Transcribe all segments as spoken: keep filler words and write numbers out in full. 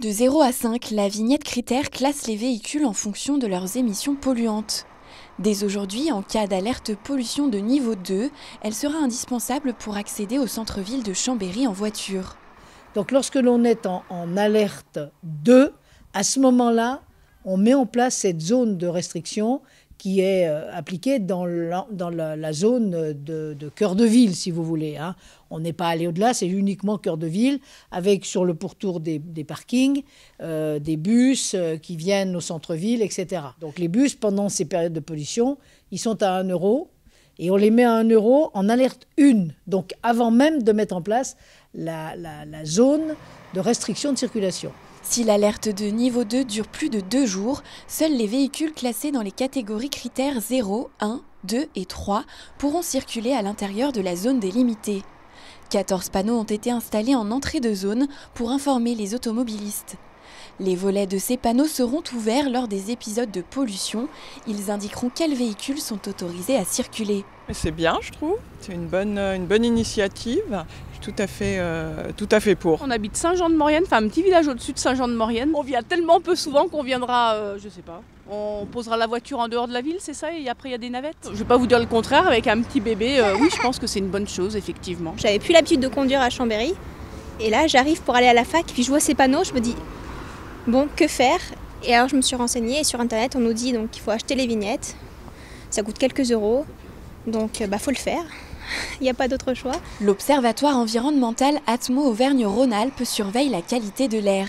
De zéro à cinq, la vignette Crit'Air classe les véhicules en fonction de leurs émissions polluantes. Dès aujourd'hui, en cas d'alerte pollution de niveau deux, elle sera indispensable pour accéder au centre-ville de Chambéry en voiture. Donc lorsque l'on est en, en alerte deux, à ce moment-là, on met en place cette zone de restriction qui est euh, appliquée dans, la, dans la, la zone de, de cœur de ville, si vous voulez. Hein. On n'est pas allé au-delà, c'est uniquement cœur de ville, avec sur le pourtour des, des parkings, euh, des bus euh, qui viennent au centre-ville, et cetera. Donc les bus, pendant ces périodes de pollution, ils sont à un euro, et on les met à un euro en alerte un, donc avant même de mettre en place la, la, la zone de restriction de circulation. Si l'alerte de niveau deux dure plus de deux jours, seuls les véhicules classés dans les catégories critères zéro, un, deux et trois pourront circuler à l'intérieur de la zone délimitée. quatorze panneaux ont été installés en entrée de zone pour informer les automobilistes. Les volets de ces panneaux seront ouverts lors des épisodes de pollution. Ils indiqueront quels véhicules sont autorisés à circuler. C'est bien, je trouve. C'est une bonne, une bonne initiative. Tout à fait, euh, tout à fait pour. On habite Saint-Jean-de-Maurienne, enfin un petit village au-dessus de Saint-Jean-de-Maurienne. On vient tellement peu souvent qu'on viendra, euh, je sais pas, on posera la voiture en dehors de la ville, c'est ça? Et après il y a des navettes. Je vais pas vous dire le contraire, avec un petit bébé, euh, oui je pense que c'est une bonne chose effectivement. J'avais plus l'habitude de conduire à Chambéry, et là j'arrive pour aller à la fac, puis je vois ces panneaux, je me dis, bon que faire? Et alors je me suis renseignée, et sur internet on nous dit donc qu'il faut acheter les vignettes, ça coûte quelques euros, donc bah faut le faire. Il n'y a pas d'autre choix. L'observatoire environnemental Atmo Auvergne-Rhône-Alpes surveille la qualité de l'air.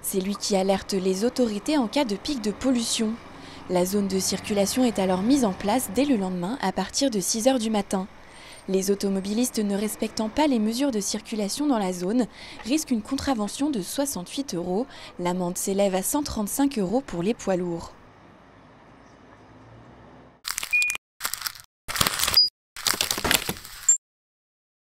C'est lui qui alerte les autorités en cas de pic de pollution. La zone de circulation est alors mise en place dès le lendemain à partir de six heures du matin. Les automobilistes ne respectant pas les mesures de circulation dans la zone risquent une contravention de soixante-huit euros. L'amende s'élève à cent trente-cinq euros pour les poids lourds.